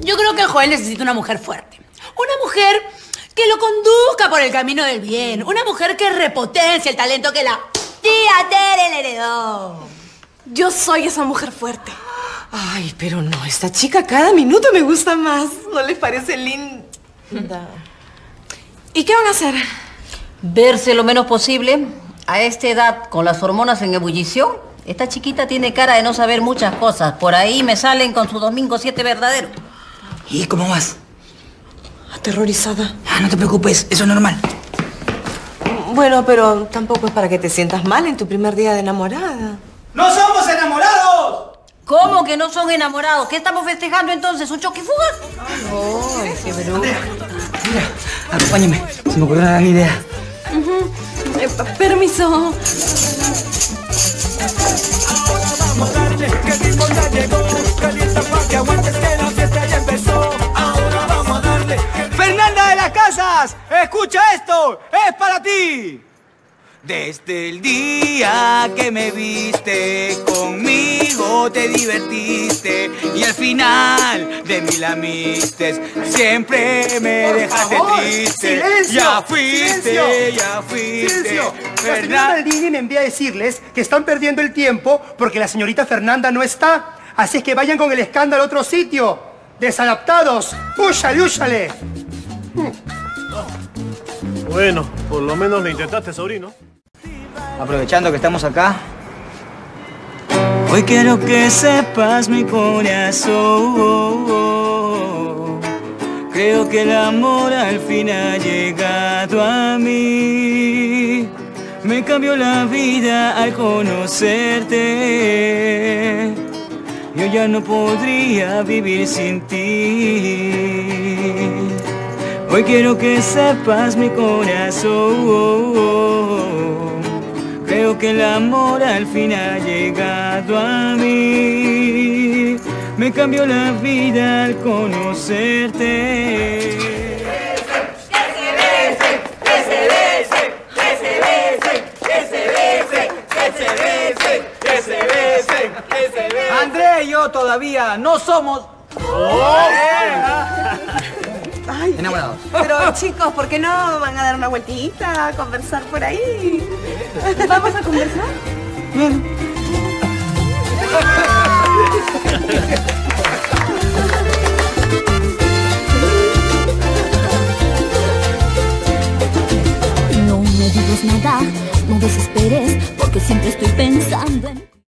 Yo creo que el joven necesita una mujer fuerte. Una mujer que lo conduzca por el camino del bien. Una mujer que repotencia el talento que la tía Tere le heredó. Yo soy esa mujer fuerte. Ay, pero no, esta chica cada minuto me gusta más. ¿No les parece linda? ¿Y qué van a hacer? Verse lo menos posible. A esta edad, con las hormonas en ebullición, esta chiquita tiene cara de no saber muchas cosas. Por ahí me salen con su domingo 7 verdadero. ¿Y cómo vas? Aterrorizada. Ah, no te preocupes, eso es normal. Bueno, pero tampoco es para que te sientas mal en tu primer día de enamorada. ¡No somos enamorados! ¿Cómo que no son enamorados? ¿Qué estamos festejando entonces? ¿Un choque y fuga? Oh, qué bruto. Andrea, mira, acompáñame. Se me ocurrió una gran idea. Permiso. ¡Fernanda de las Casas! ¡Escucha esto! ¡Es para ti! Desde el día que me viste, conmigo te divertiste y al final de mí lamistes, siempre me dejaste triste. ¡Silencio! ¡Ya fuiste! ¡Silencio! ¡Ya fuiste! ¡Silencio! La señora Maldini me envía a decirles que están perdiendo el tiempo porque la señorita Fernanda no está. Así es que vayan con el escándalo a otro sitio. ¡Desadaptados! ¡Úsale, úsale! Bueno, por lo menos lo intentaste, sobrino. Aprovechando que estamos acá. Hoy quiero que sepas mi corazón. Creo que el amor al fin ha llegado a mí. Me cambió la vida al conocerte. Yo ya no podría vivir sin ti. Hoy quiero que sepas mi corazón. Creo que el amor al fin ha llegado a mí. Me cambió la vida al conocerte. Que se besen. Andrea y yo todavía no somos... Ay, enamorados. Pero chicos, ¿por qué no van a dar una vueltita a conversar por ahí? ¿Vamos a conversar? Bien.